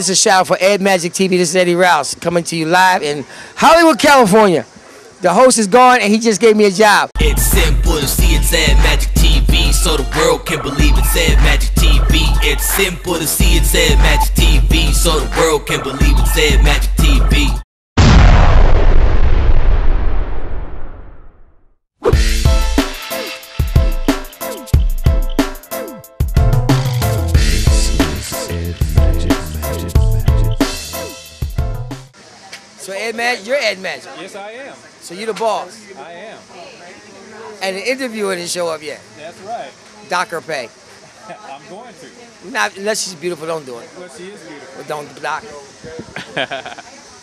This is a shout out for Ed Magik TV. This is Eddie Rouse coming to you live in Hollywood, California. The host is gone and he just gave me a job. It's simple to see it's Ed Magik TV, so the world can believe it's Ed Magik TV. It's simple to see it's Ed Magik TV, so the world can believe it's Ed Magik TV. So Ed Magik, you're Ed Magik. Yes, I am. So you're the boss. I am. And the interviewer didn't show up yet. That's right. Dock her pay. I'm going to. Not unless she's beautiful, don't do it. Well, she is beautiful. Well, don't dock her.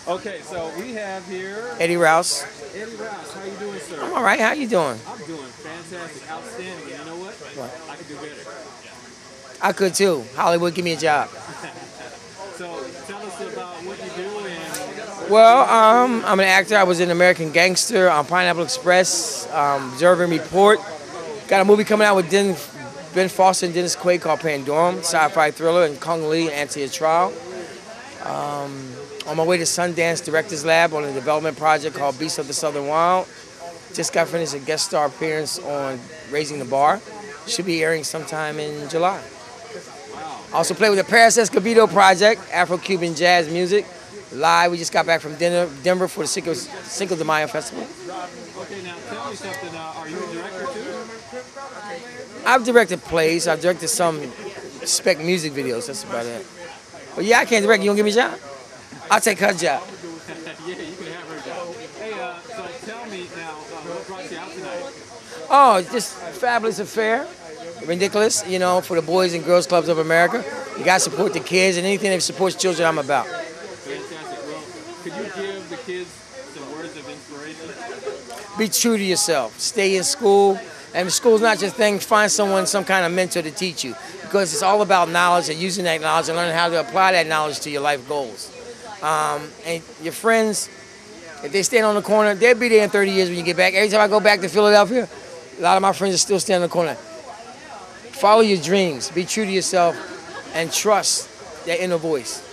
Okay, so we have here Eddie Rouse. Eddie Rouse, how you doing, sir? I'm all right. How you doing? I'm doing fantastic, outstanding. You know what? What? I could do better. I could too. Hollywood, give me a job. So tell us about what you do. Well, I'm an actor. I was in American Gangster on Pineapple Express, Observe and Report. Got a movie coming out with Ben Foster and Dennis Quaid called Pandorum, sci-fi thriller, and Kung Lee Anti Trial. On my way to Sundance Director's Lab on a development project called Beasts of the Southern Wild. Just got finished a guest star appearance on Raising the Bar. Should be airing sometime in July. Also played with the Paris Escobedo Project, Afro-Cuban jazz music. Live, we just got back from Denver for the Cinco de Mayo Festival. Okay, now tell me something. Are you a director too? I've directed plays. I've directed some spec music videos. That's about it. But yeah, I can't direct. You don't give me a job? I'll take her job. Yeah, you can have her job. Hey, so tell me now, what brought you out tonight? Oh, just fabulous affair. Ridiculous, you know, for the Boys and Girls Clubs of America. You got to support the kids and anything that supports children, I'm about. Could you give the kids some words of inspiration? Be true to yourself. Stay in school. And school's not your thing. Find someone, some kind of mentor to teach you. Because it's all about knowledge and using that knowledge and learning how to apply that knowledge to your life goals. And your friends, if they stand on the corner, they'll be there in 30 years when you get back. Every time I go back to Philadelphia, a lot of my friends are still standing on the corner. Follow your dreams. Be true to yourself and trust that inner voice.